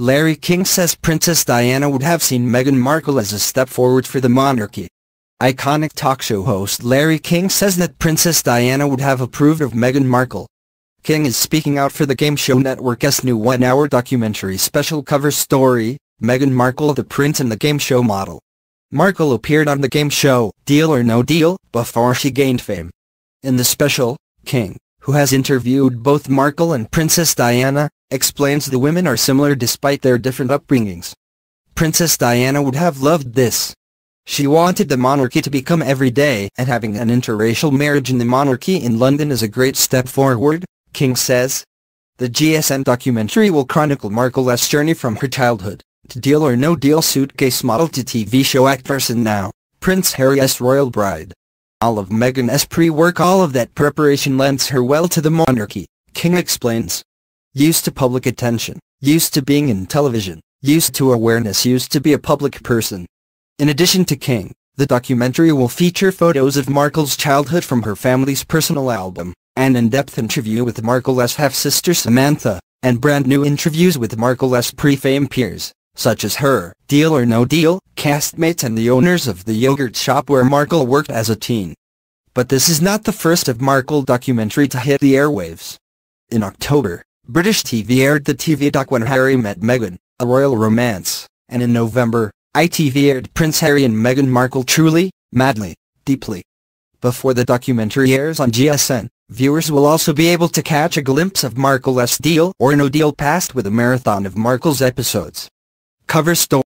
Larry King says Princess Diana would have seen Meghan Markle as a step forward for the monarchy. Iconic talk show host Larry King says that Princess Diana would have approved of Meghan Markle. King is speaking out for the Game Show Network's new one-hour documentary special Cover Story: Meghan Markle – The Prince and the Game Show Model. Markle appeared on the game show Deal or No Deal before she gained fame. In the special, King, who has interviewed both Markle and Princess Diana, explains the women are similar despite their different upbringings. Princess Diana would have loved this. She wanted the monarchy to become everyday, and having an interracial marriage in the monarchy in London is a great step forward, King says. The GSN documentary will chronicle Markle's journey from her childhood to Deal or No Deal suitcase model to TV show actress and now, Prince Harry's royal bride. All of Meghan's pre-work, all of that preparation lends her well to the monarchy, King explains. Used to public attention, used to being in television, used to awareness, used to be a public person. In addition to King, the documentary will feature photos of Markle's childhood from her family's personal album, an in-depth interview with Markle's half-sister Samantha, and brand new interviews with Markle's pre-fame peers, such as her Deal or No Deal castmates and the owners of the yogurt shop where Markle worked as a teen. But this is not the first of Markle's documentary to hit the airwaves. In October, British TV aired the TV doc When Harry Met Meghan, A Royal Romance, and in November, ITV aired Prince Harry and Meghan Markle Truly, Madly, Deeply. Before the documentary airs on GSN, viewers will also be able to catch a glimpse of Markle's Deal or No Deal past with a marathon of Markle's episodes. Cover Story.